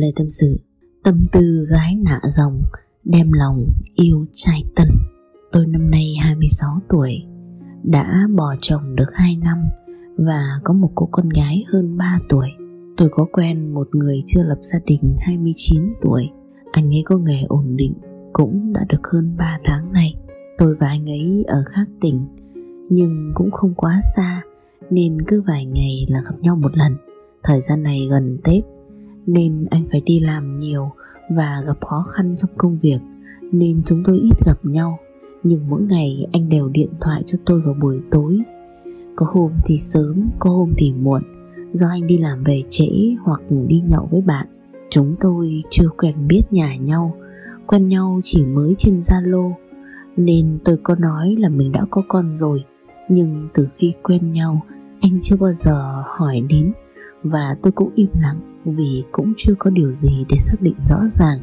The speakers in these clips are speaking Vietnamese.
Lê tâm sự: tâm tư gái nạ dòng, đem lòng yêu trai tân. Tôi năm nay 26 tuổi, đã bỏ chồng được 2 năm và có một cô con gái hơn 3 tuổi. Tôi có quen một người chưa lập gia đình 29 tuổi. Anh ấy có nghề ổn định, cũng đã được hơn 3 tháng nay. Tôi và anh ấy ở khác tỉnh, nhưng cũng không quá xa, nên cứ vài ngày là gặp nhau một lần. Thời gian này gần Tết, nên anh phải đi làm nhiều và gặp khó khăn trong công việc, nên chúng tôi ít gặp nhau. Nhưng mỗi ngày anh đều điện thoại cho tôi vào buổi tối. Có hôm thì sớm, có hôm thì muộn, do anh đi làm về trễ hoặc đi nhậu với bạn. Chúng tôi chưa quen biết nhà nhau, quen nhau chỉ mới trên Zalo, nên tôi có nói là mình đã có con rồi. Nhưng từ khi quen nhau, anh chưa bao giờ hỏi đến, và tôi cũng im lặng vì cũng chưa có điều gì để xác định rõ ràng.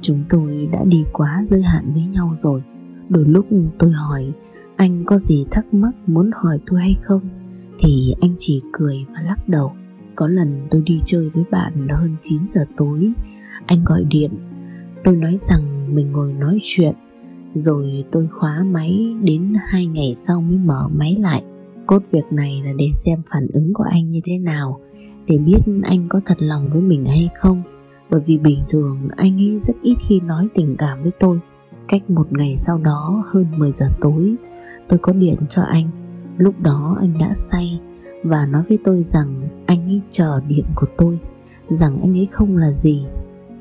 Chúng tôi đã đi quá giới hạn với nhau rồi. Đôi lúc tôi hỏi anh có gì thắc mắc muốn hỏi tôi hay không, thì anh chỉ cười và lắc đầu. Có lần tôi đi chơi với bạn hơn 9 giờ tối, anh gọi điện. Tôi nói rằng mình ngồi nói chuyện, rồi tôi khóa máy đến 2 ngày sau mới mở máy lại. Cốt việc này là để xem phản ứng của anh như thế nào, để biết anh có thật lòng với mình hay không. Bởi vì bình thường anh ấy rất ít khi nói tình cảm với tôi. Cách một ngày sau đó, hơn 10 giờ tối, tôi có điện cho anh. Lúc đó anh đã say và nói với tôi rằng anh ấy chờ điện của tôi, rằng anh ấy không là gì,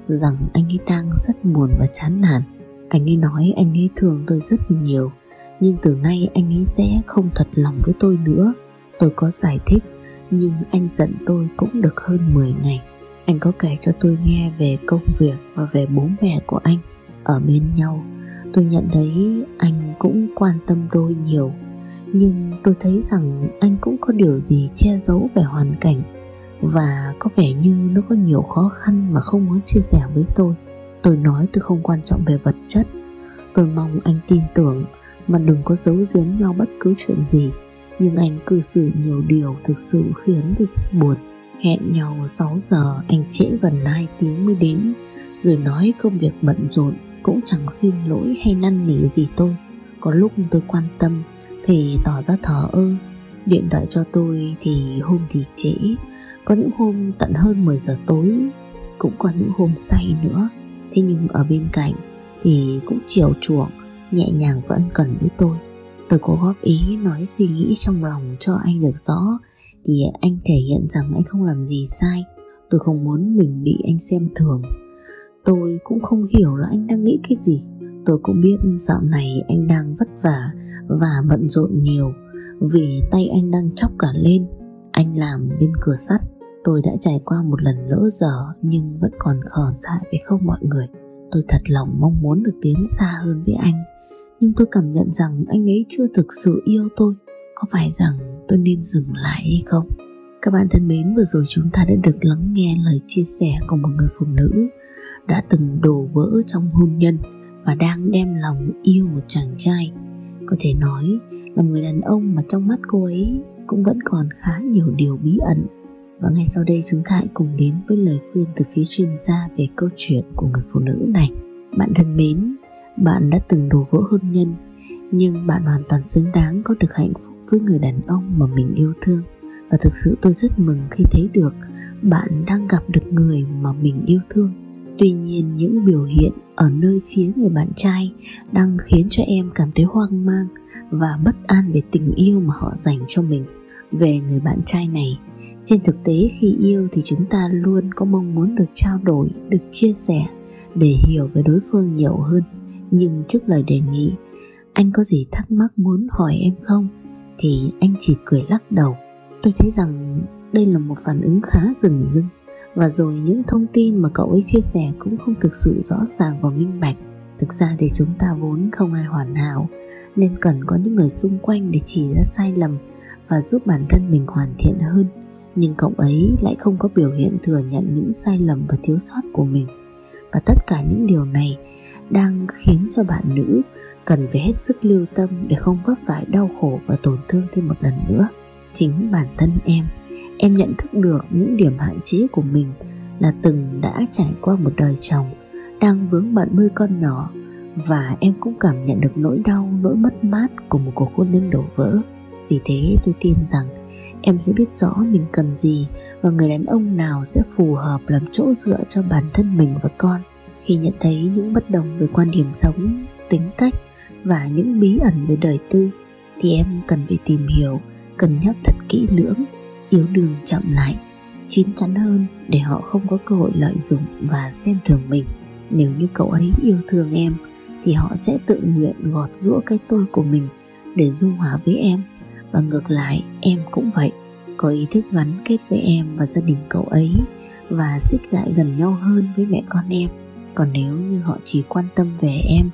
rằng anh ấy đang rất buồn và chán nản. Anh ấy nói anh ấy thương tôi rất nhiều, nhưng từ nay anh ấy sẽ không thật lòng với tôi nữa. Tôi có giải thích, nhưng anh giận tôi cũng được hơn 10 ngày. Anh có kể cho tôi nghe về công việc và về bố mẹ của anh. Ở bên nhau, tôi nhận thấy anh cũng quan tâm tôi nhiều, nhưng tôi thấy rằng anh cũng có điều gì che giấu về hoàn cảnh, và có vẻ như nó có nhiều khó khăn mà không muốn chia sẻ với tôi. Tôi nói tôi không quan trọng về vật chất, tôi mong anh tin tưởng mà đừng có giấu giếm nhau bất cứ chuyện gì. Nhưng anh cư xử nhiều điều thực sự khiến tôi rất buồn. Hẹn nhau 6 giờ, anh trễ gần 2 tiếng mới đến, rồi nói công việc bận rộn, cũng chẳng xin lỗi hay năn nỉ gì tôi. Có lúc tôi quan tâm thì tỏ ra thờ ơ, điện thoại cho tôi thì hôm thì trễ, có những hôm tận hơn 10 giờ tối, cũng có những hôm say nữa. Thế nhưng ở bên cạnh thì cũng chiều chuộng, nhẹ nhàng và ân cần với tôi. Tôi có góp ý nói suy nghĩ trong lòng cho anh được rõ, thì anh thể hiện rằng anh không làm gì sai. Tôi không muốn mình bị anh xem thường. Tôi cũng không hiểu là anh đang nghĩ cái gì. Tôi cũng biết dạo này anh đang vất vả và bận rộn nhiều, vì tay anh đang tróc cả lên. Anh làm bên cửa sắt. Tôi đã trải qua một lần lỡ dở, nhưng vẫn còn khờ dại phải không mọi người. Tôi thật lòng mong muốn được tiến xa hơn với anh, nhưng tôi cảm nhận rằng anh ấy chưa thực sự yêu tôi. Có phải rằng tôi nên dừng lại hay không? Các bạn thân mến, vừa rồi chúng ta đã được lắng nghe lời chia sẻ của một người phụ nữ đã từng đổ vỡ trong hôn nhân và đang đem lòng yêu một chàng trai. Có thể nói là người đàn ông mà trong mắt cô ấy cũng vẫn còn khá nhiều điều bí ẩn. Và ngay sau đây chúng ta hãy cùng đến với lời khuyên từ phía chuyên gia về câu chuyện của người phụ nữ này. Bạn thân mến, bạn đã từng đổ vỡ hôn nhân, nhưng bạn hoàn toàn xứng đáng có được hạnh phúc với người đàn ông mà mình yêu thương. Và thực sự tôi rất mừng khi thấy được bạn đang gặp được người mà mình yêu thương. Tuy nhiên, những biểu hiện ở nơi phía người bạn trai đang khiến cho em cảm thấy hoang mang và bất an về tình yêu mà họ dành cho mình. Về người bạn trai này, trên thực tế khi yêu thì chúng ta luôn có mong muốn được trao đổi, được chia sẻ để hiểu về đối phương nhiều hơn. Nhưng trước lời đề nghị anh có gì thắc mắc muốn hỏi em không, thì anh chỉ cười lắc đầu. Tôi thấy rằng đây là một phản ứng khá dửng dưng, và rồi những thông tin mà cậu ấy chia sẻ cũng không thực sự rõ ràng và minh bạch. Thực ra thì chúng ta vốn không ai hoàn hảo, nên cần có những người xung quanh để chỉ ra sai lầm và giúp bản thân mình hoàn thiện hơn. Nhưng cậu ấy lại không có biểu hiện thừa nhận những sai lầm và thiếu sót của mình. Và tất cả những điều này đang khiến cho bạn nữ cần phải hết sức lưu tâm để không vấp phải đau khổ và tổn thương thêm một lần nữa. Chính bản thân em nhận thức được những điểm hạn chế của mình là Từng đã trải qua một đời chồng đang vướng bận nuôi con nhỏ, và em cũng cảm nhận được nỗi đau, nỗi mất mát của một cuộc hôn nhân đổ vỡ. Vì thế tôi tin rằng em sẽ biết rõ mình cần gì và người đàn ông nào sẽ phù hợp làm chỗ dựa cho bản thân mình và con. Khi nhận thấy những bất đồng về quan điểm sống, tính cách và những bí ẩn về đời tư, thì em cần phải tìm hiểu, cân nhắc thật kỹ lưỡng, yếu đường chậm lại, chín chắn hơn để họ không có cơ hội lợi dụng và xem thường mình. Nếu như cậu ấy yêu thương em thì họ sẽ tự nguyện gọt giũa cái tôi của mình để dung hòa với em, và ngược lại em cũng vậy. Có ý thức gắn kết với em và gia đình cậu ấy và xích lại gần nhau hơn với mẹ con em. Còn nếu như họ chỉ quan tâm về em,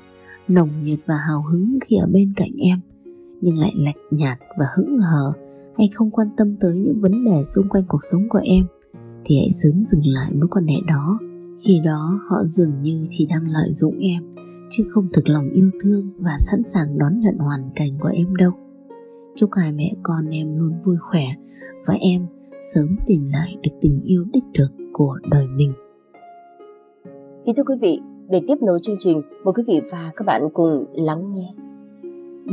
nồng nhiệt và hào hứng khi ở bên cạnh em, nhưng lại lạnh nhạt và hững hờ hay không quan tâm tới những vấn đề xung quanh cuộc sống của em, thì hãy sớm dừng lại mối quan hệ đó. Khi đó họ dường như chỉ đang lợi dụng em, chứ không thực lòng yêu thương và sẵn sàng đón nhận hoàn cảnh của em đâu. Chúc hai mẹ con em luôn vui khỏe và em sớm tìm lại được tình yêu đích thực của đời mình. Kính thưa quý vị, để tiếp nối chương trình, mời quý vị và các bạn cùng lắng nghe.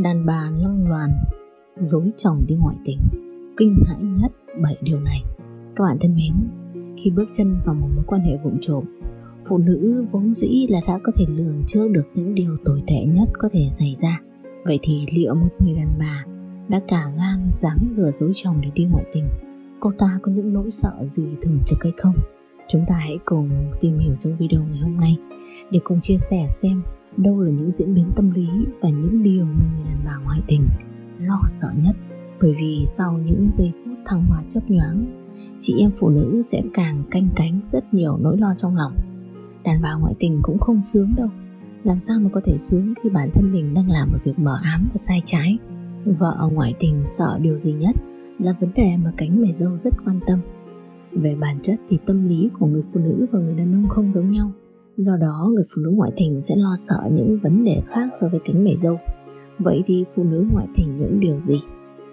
Đàn bà lăng loàn dối chồng đi ngoại tình, kinh hãi nhất 7 điều này. Các bạn thân mến, khi bước chân vào một mối quan hệ vụng trộm, phụ nữ vốn dĩ là đã có thể lường trước được những điều tồi tệ nhất có thể xảy ra. Vậy thì liệu một người đàn bà đã cả gan dám lừa dối chồng để đi ngoại tình, cô ta có những nỗi sợ gì thường trực hay không? Chúng ta hãy cùng tìm hiểu trong video ngày hôm nay để cùng chia sẻ xem đâu là những diễn biến tâm lý và những điều mà người đàn bà ngoại tình lo sợ nhất. Bởi vì sau những giây phút thăng hoa chớp nhoáng, chị em phụ nữ sẽ càng canh cánh rất nhiều nỗi lo trong lòng. Đàn bà ngoại tình cũng không sướng đâu. Làm sao mà có thể sướng khi bản thân mình đang làm một việc mờ ám và sai trái? Vợ ở ngoại tình sợ điều gì nhất là vấn đề mà cánh mày râu rất quan tâm. Về bản chất thì tâm lý của người phụ nữ và người đàn ông không giống nhau. Do đó người phụ nữ ngoại tình sẽ lo sợ những vấn đề khác so với cánh mày râu. Vậy thì phụ nữ ngoại tình những điều gì?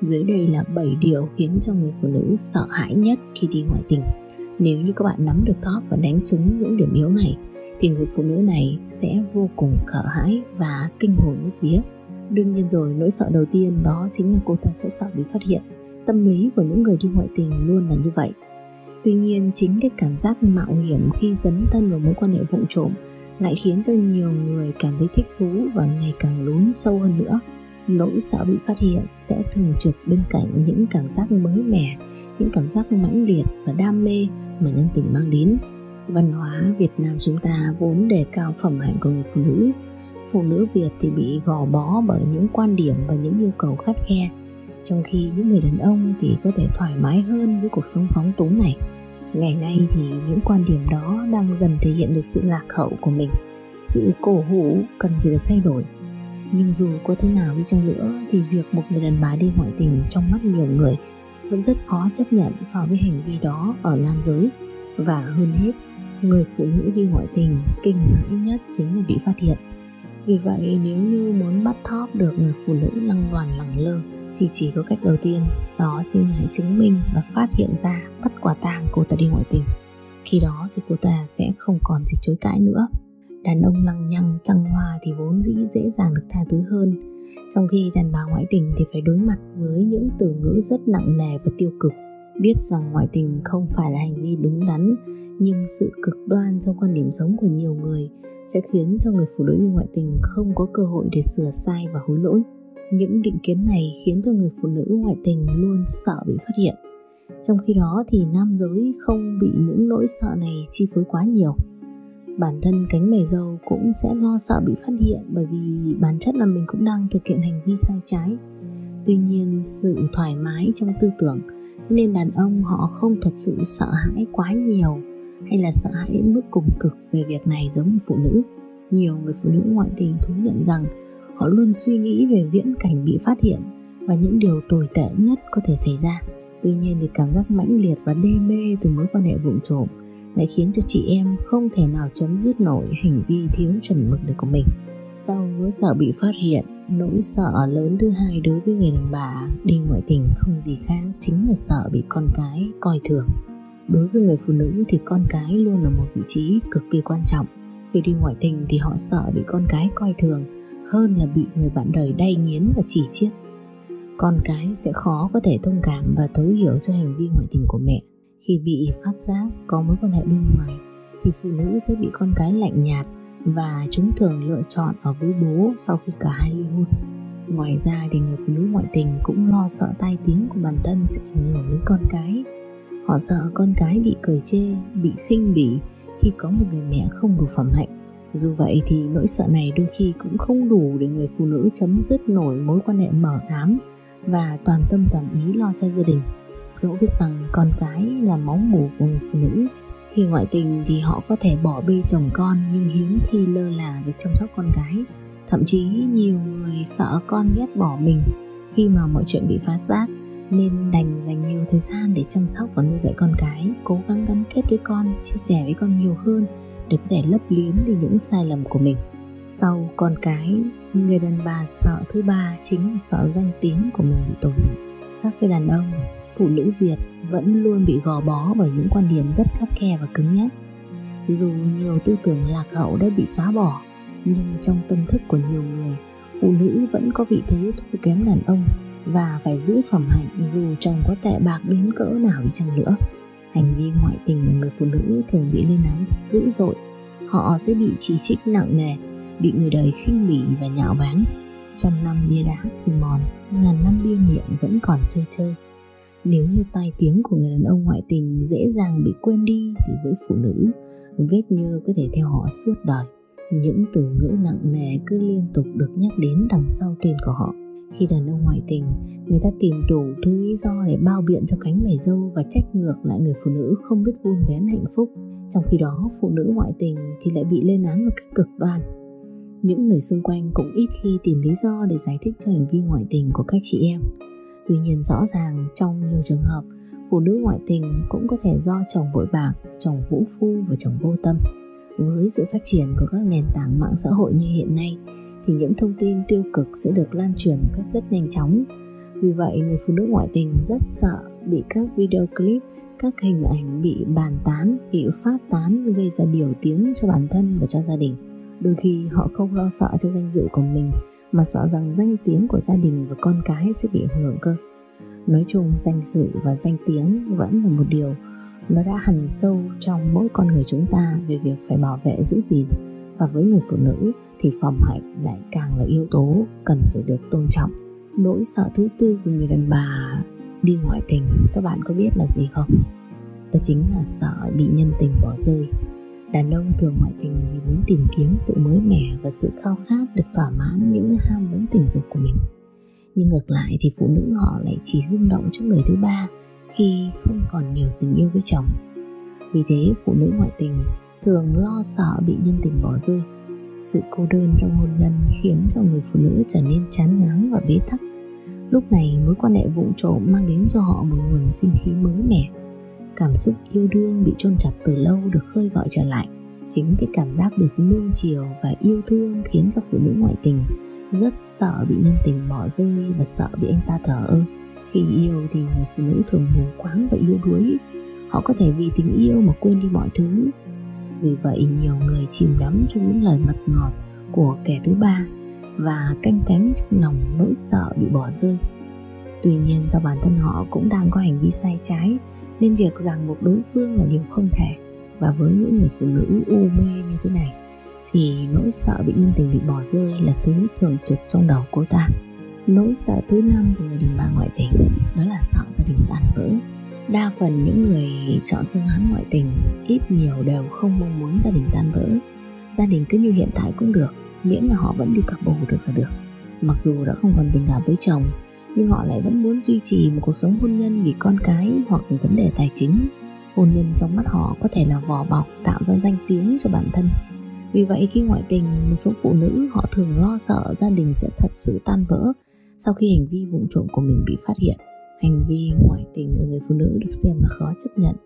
Dưới đây là 7 điều khiến cho người phụ nữ sợ hãi nhất khi đi ngoại tình. Nếu như các bạn nắm được top và đánh trúng những điểm yếu này, thì người phụ nữ này sẽ vô cùng sợ hãi và kinh hồn bạt vía. Đương nhiên rồi, nỗi sợ đầu tiên đó chính là cô ta sẽ sợ bị phát hiện. Tâm lý của những người đi ngoại tình luôn là như vậy. Tuy nhiên, chính cái cảm giác mạo hiểm khi dấn thân vào mối quan hệ vụng trộm lại khiến cho nhiều người cảm thấy thích thú và ngày càng lún sâu hơn nữa. Nỗi sợ bị phát hiện sẽ thường trực bên cạnh những cảm giác mới mẻ, những cảm giác mãnh liệt và đam mê mà nhân tình mang đến. Văn hóa Việt Nam chúng ta vốn đề cao phẩm hạnh của người phụ nữ. Phụ nữ Việt thì bị gò bó bởi những quan điểm và những nhu cầu khắt khe, trong khi những người đàn ông thì có thể thoải mái hơn với cuộc sống phóng túng này. Ngày nay thì những quan điểm đó đang dần thể hiện được sự lạc hậu của mình, sự cổ hủ cần phải được thay đổi. Nhưng dù có thế nào đi chăng nữa thì việc một người đàn bà đi ngoại tình trong mắt nhiều người vẫn rất khó chấp nhận so với hành vi đó ở nam giới. Và hơn hết, người phụ nữ đi ngoại tình kinh hãi nhất chính là bị phát hiện. Vì vậy, nếu như muốn bắt thóp được người phụ nữ lăng loàn lẳng lơ thì chỉ có cách đầu tiên, đó chính là hãy chứng minh và phát hiện ra, bắt quả tang cô ta đi ngoại tình. Khi đó thì cô ta sẽ không còn gì chối cãi nữa. Đàn ông lăng nhăng trăng hoa thì vốn dĩ dễ dàng được tha thứ hơn, trong khi đàn bà ngoại tình thì phải đối mặt với những từ ngữ rất nặng nề và tiêu cực. Biết rằng ngoại tình không phải là hành vi đúng đắn, nhưng sự cực đoan trong quan điểm sống của nhiều người sẽ khiến cho người phụ nữ đi ngoại tình không có cơ hội để sửa sai và hối lỗi. Những định kiến này khiến cho người phụ nữ ngoại tình luôn sợ bị phát hiện. Trong khi đó thì nam giới không bị những nỗi sợ này chi phối quá nhiều. Bản thân cánh mày râu cũng sẽ lo sợ bị phát hiện, bởi vì bản chất là mình cũng đang thực hiện hành vi sai trái. Tuy nhiên, sự thoải mái trong tư tưởng, thế nên đàn ông họ không thật sự sợ hãi quá nhiều hay là sợ hãi đến mức cùng cực về việc này giống như phụ nữ. Nhiều người phụ nữ ngoại tình thú nhận rằng họ luôn suy nghĩ về viễn cảnh bị phát hiện và những điều tồi tệ nhất có thể xảy ra. Tuy nhiên thì cảm giác mãnh liệt và đê mê từ mối quan hệ vụng trộm lại khiến cho chị em không thể nào chấm dứt nổi hành vi thiếu chuẩn mực được của mình. Sau nỗi sợ bị phát hiện, nỗi sợ lớn thứ hai đối với người đàn bà đi ngoại tình không gì khác chính là sợ bị con cái coi thường. Đối với người phụ nữ thì con cái luôn là một vị trí cực kỳ quan trọng. Khi đi ngoại tình thì họ sợ bị con cái coi thường hơn là bị người bạn đời đay nghiến và chỉ chiết. Con cái sẽ khó có thể thông cảm và thấu hiểu cho hành vi ngoại tình của mẹ. Khi bị phát giác có mối quan hệ bên ngoài thì phụ nữ sẽ bị con cái lạnh nhạt và chúng thường lựa chọn ở với bố sau khi cả hai ly hôn. Ngoài ra thì người phụ nữ ngoại tình cũng lo sợ tai tiếng của bản thân sẽ ảnh hưởng đến con cái. Họ sợ con cái bị cười chê, bị khinh bỉ khi có một người mẹ không đủ phẩm hạnh. Dù vậy thì nỗi sợ này đôi khi cũng không đủ để người phụ nữ chấm dứt nổi mối quan hệ mờ ám và toàn tâm toàn ý lo cho gia đình. Dẫu biết rằng con cái là máu mủ của người phụ nữ, khi ngoại tình thì họ có thể bỏ bê chồng con nhưng hiếm khi lơ là việc chăm sóc con cái. Thậm chí nhiều người sợ con ghét bỏ mình khi mà mọi chuyện bị phát giác nên đành dành nhiều thời gian để chăm sóc và nuôi dạy con cái, cố gắng gắn kết với con, chia sẻ với con nhiều hơn để có thể lấp liếm đi những sai lầm của mình. Sau con cái, người đàn bà sợ thứ ba chính là sợ danh tiếng của mình bị tổn hại. Khác với đàn ông, phụ nữ Việt vẫn luôn bị gò bó bởi những quan điểm rất khắt khe và cứng nhắc. Dù nhiều tư tưởng lạc hậu đã bị xóa bỏ, nhưng trong tâm thức của nhiều người, phụ nữ vẫn có vị thế thua kém đàn ông và phải giữ phẩm hạnh dù chồng có tệ bạc đến cỡ nào đi chăng nữa. Hành vi ngoại tình của người phụ nữ thường bị lên án rất dữ dội. Họ sẽ bị chỉ trích nặng nề, bị người đời khinh bỉ và nhạo báng. Trăm năm bia đá thì mòn, ngàn năm bia miệng vẫn còn chơi chơi. Nếu như tai tiếng của người đàn ông ngoại tình dễ dàng bị quên đi thì với phụ nữ, vết nhơ có thể theo họ suốt đời. Những từ ngữ nặng nề cứ liên tục được nhắc đến đằng sau tên của họ. Khi đàn ông ngoại tình, người ta tìm đủ thứ lý do để bao biện cho cánh mày râu và trách ngược lại người phụ nữ không biết vun vén hạnh phúc. Trong khi đó, phụ nữ ngoại tình thì lại bị lên án một cách cực đoan. Những người xung quanh cũng ít khi tìm lý do để giải thích cho hành vi ngoại tình của các chị em. Tuy nhiên rõ ràng trong nhiều trường hợp, phụ nữ ngoại tình cũng có thể do chồng bội bạc, chồng vũ phu và chồng vô tâm. Với sự phát triển của các nền tảng mạng xã hội như hiện nay, thì những thông tin tiêu cực sẽ được lan truyền một cách rất nhanh chóng. Vì vậy, người phụ nữ ngoại tình rất sợ bị các video clip, các hình ảnh bị bàn tán, bị phát tán gây ra điều tiếng cho bản thân và cho gia đình. Đôi khi họ không lo sợ cho danh dự của mình, mà sợ rằng danh tiếng của gia đình và con cái sẽ bị ảnh hưởng cơ. Nói chung, danh dự và danh tiếng vẫn là một điều nó đã hằn sâu trong mỗi con người chúng ta về việc phải bảo vệ giữ gìn. Và với người phụ nữ thì phẩm hạnh lại càng là yếu tố cần phải được tôn trọng. Nỗi sợ thứ tư của người đàn bà đi ngoại tình các bạn có biết là gì không? Đó chính là sợ bị nhân tình bỏ rơi. Đàn ông thường ngoại tình vì muốn tìm kiếm sự mới mẻ và sự khao khát được thỏa mãn những ham muốn tình dục của mình. Nhưng ngược lại thì phụ nữ họ lại chỉ rung động trước người thứ ba khi không còn nhiều tình yêu với chồng. Vì thế phụ nữ ngoại tình thường lo sợ bị nhân tình bỏ rơi. Sự cô đơn trong hôn nhân khiến cho người phụ nữ trở nên chán ngán và bế tắc. Lúc này mối quan hệ vụng trộm mang đến cho họ một nguồn sinh khí mới mẻ. Cảm xúc yêu đương bị chôn chặt từ lâu được khơi gọi trở lại. Chính cái cảm giác được nuông chiều và yêu thương khiến cho phụ nữ ngoại tình rất sợ bị nhân tình bỏ rơi và sợ bị anh ta thờ ơ. Khi yêu thì người phụ nữ thường mù quáng và yếu đuối. Họ có thể vì tình yêu mà quên đi mọi thứ. Vì vậy nhiều người chìm đắm trong những lời mật ngọt của kẻ thứ ba và canh cánh trong lòng nỗi sợ bị bỏ rơi. Tuy nhiên do bản thân họ cũng đang có hành vi sai trái nên việc ràng buộc đối phương là điều không thể. Và với những người phụ nữ u mê như thế này thì nỗi sợ bị nhân tình bị bỏ rơi là thứ thường trực trong đầu cô ta. Nỗi sợ thứ năm của người đàn bà ngoại tình đó là sợ gia đình tan vỡ. Đa phần những người chọn phương án ngoại tình ít nhiều đều không mong muốn gia đình tan vỡ. Gia đình cứ như hiện tại cũng được, miễn là họ vẫn đi cặp bồ được là được. Mặc dù đã không còn tình cảm với chồng, nhưng họ lại vẫn muốn duy trì một cuộc sống hôn nhân vì con cái hoặc vấn đề tài chính. Hôn nhân trong mắt họ có thể là vỏ bọc tạo ra danh tiếng cho bản thân. Vì vậy khi ngoại tình, một số phụ nữ họ thường lo sợ gia đình sẽ thật sự tan vỡ sau khi hành vi vụng trộm của mình bị phát hiện. Hành vi ngoại tình ở người phụ nữ được xem là khó chấp nhận.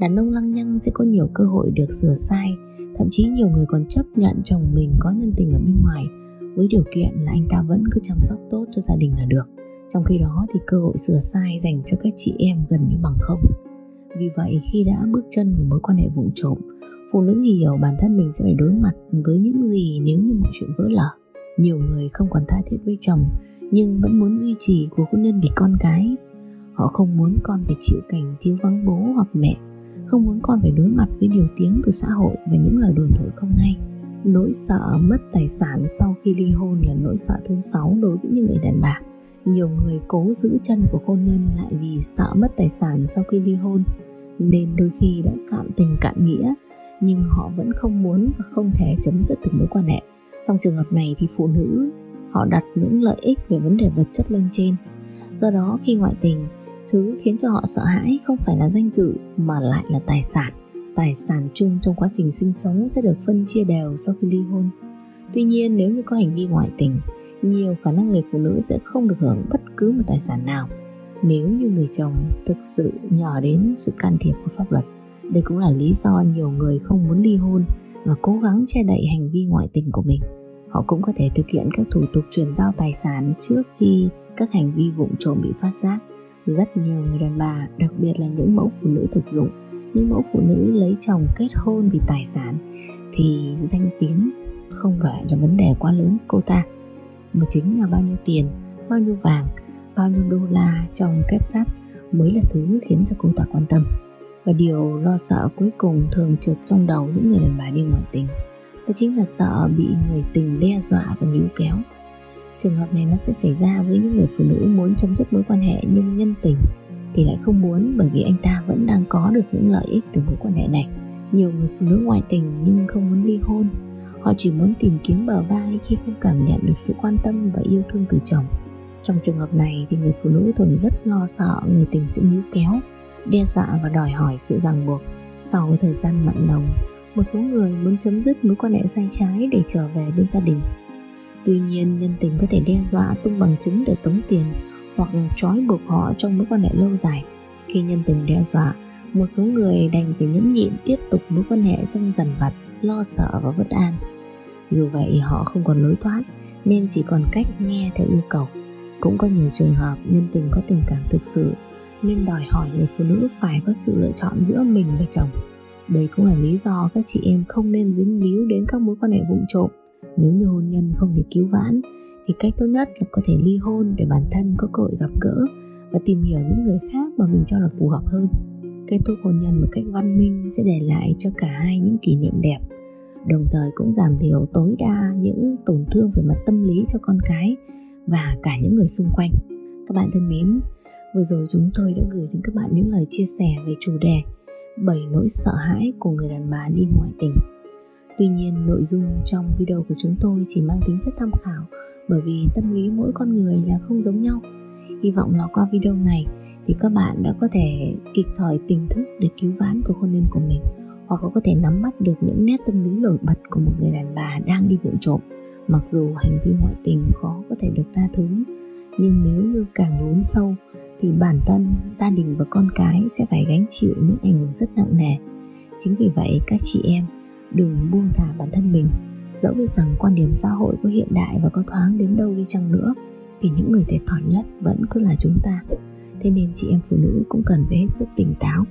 Đàn ông lăng nhăng sẽ có nhiều cơ hội được sửa sai. Thậm chí nhiều người còn chấp nhận chồng mình có nhân tình ở bên ngoài, với điều kiện là anh ta vẫn cứ chăm sóc tốt cho gia đình là được. Trong khi đó thì cơ hội sửa sai dành cho các chị em gần như bằng không. Vì vậy khi đã bước chân vào mối quan hệ vụng trộm, phụ nữ hiểu bản thân mình sẽ phải đối mặt với những gì nếu như một chuyện vỡ lở. Nhiều người không còn tha thiết với chồng nhưng vẫn muốn duy trì cuộc hôn nhân vì con cái. Họ không muốn con phải chịu cảnh thiếu vắng bố hoặc mẹ, không muốn con phải đối mặt với điều tiếng từ xã hội và những lời đồn thổi không hay. Nỗi sợ mất tài sản sau khi ly hôn là nỗi sợ thứ 6 đối với những người đàn bà. Nhiều người cố giữ chân của hôn nhân lại vì sợ mất tài sản sau khi ly hôn, nên đôi khi đã cạn tình cạn nghĩa nhưng họ vẫn không muốn và không thể chấm dứt được mối quan hệ. Trong trường hợp này thì phụ nữ họ đặt những lợi ích về vấn đề vật chất lên trên. Do đó khi ngoại tình, thứ khiến cho họ sợ hãi không phải là danh dự mà lại là tài sản. Tài sản chung trong quá trình sinh sống sẽ được phân chia đều sau khi ly hôn. Tuy nhiên nếu như có hành vi ngoại tình, nhiều khả năng người phụ nữ sẽ không được hưởng bất cứ một tài sản nào nếu như người chồng thực sự nhờ đến sự can thiệp của pháp luật. Đây cũng là lý do nhiều người không muốn ly hôn và cố gắng che đậy hành vi ngoại tình của mình. Họ cũng có thể thực hiện các thủ tục chuyển giao tài sản trước khi các hành vi vụng trộm bị phát giác. Rất nhiều người đàn bà, đặc biệt là những mẫu phụ nữ thực dụng, những mẫu phụ nữ lấy chồng kết hôn vì tài sản, thì danh tiếng không phải là vấn đề quá lớn với cô ta, mà chính là bao nhiêu tiền, bao nhiêu vàng, bao nhiêu đô la trong két sắt mới là thứ khiến cho cô ta quan tâm. Và điều lo sợ cuối cùng thường trực trong đầu những người đàn bà đi ngoại tình, đó chính là sợ bị người tình đe dọa và níu kéo. Trường hợp này nó sẽ xảy ra với những người phụ nữ muốn chấm dứt mối quan hệ nhưng nhân tình thì lại không muốn, bởi vì anh ta vẫn đang có được những lợi ích từ mối quan hệ này. Nhiều người phụ nữ ngoại tình nhưng không muốn ly hôn. Họ chỉ muốn tìm kiếm bờ vai khi không cảm nhận được sự quan tâm và yêu thương từ chồng. Trong trường hợp này thì người phụ nữ thường rất lo sợ người tình sẽ níu kéo, đe dọa và đòi hỏi sự ràng buộc. Sau thời gian mặn nồng, một số người muốn chấm dứt mối quan hệ sai trái để trở về bên gia đình. Tuy nhiên nhân tình có thể đe dọa tung bằng chứng để tống tiền hoặc trói buộc họ trong mối quan hệ lâu dài. Khi nhân tình đe dọa, một số người đành phải nhẫn nhịn tiếp tục mối quan hệ trong dằn vặt, lo sợ và bất an. Dù vậy họ không còn lối thoát nên chỉ còn cách nghe theo yêu cầu. Cũng có nhiều trường hợp nhân tình có tình cảm thực sự nên đòi hỏi người phụ nữ phải có sự lựa chọn giữa mình và chồng. Đây cũng là lý do các chị em không nên dính líu đến các mối quan hệ vụng trộm. Nếu như hôn nhân không thể cứu vãn thì cách tốt nhất là có thể ly hôn để bản thân có cơ hội gặp gỡ và tìm hiểu những người khác mà mình cho là phù hợp hơn. Kết thúc hôn nhân một cách văn minh sẽ để lại cho cả hai những kỷ niệm đẹp, đồng thời cũng giảm thiểu tối đa những tổn thương về mặt tâm lý cho con cái và cả những người xung quanh. Các bạn thân mến, vừa rồi chúng tôi đã gửi đến các bạn những lời chia sẻ về chủ đề 7 nỗi sợ hãi của người đàn bà đi ngoại tình. Tuy nhiên nội dung trong video của chúng tôi chỉ mang tính chất tham khảo, bởi vì tâm lý mỗi con người là không giống nhau. Hy vọng là qua video này thì các bạn đã có thể kịp thời tỉnh thức để cứu vãn cuộc hôn nhân của mình, hoặc là có thể nắm bắt được những nét tâm lý nổi bật của một người đàn bà đang đi vụng trộm. Mặc dù hành vi ngoại tình khó có thể được tha thứ, nhưng nếu như càng lún sâu thì bản thân, gia đình và con cái sẽ phải gánh chịu những ảnh hưởng rất nặng nề. Chính vì vậy các chị em đừng buông thả bản thân mình. Dẫu biết rằng quan điểm xã hội có hiện đại và có thoáng đến đâu đi chăng nữa thì những người thiệt thòi nhất vẫn cứ là chúng ta. Thế nên chị em phụ nữ cũng cần phải hết sức tỉnh táo.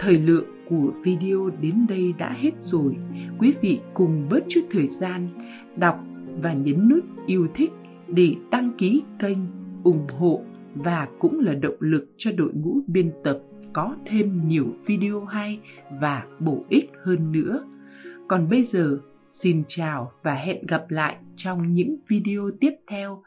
Thời lượng của video đến đây đã hết rồi. Quý vị cùng bớt chút thời gian đọc và nhấn nút yêu thích để đăng ký kênh, ủng hộ và cũng là động lực cho đội ngũ biên tập có thêm nhiều video hay và bổ ích hơn nữa. Còn bây giờ, xin chào và hẹn gặp lại trong những video tiếp theo.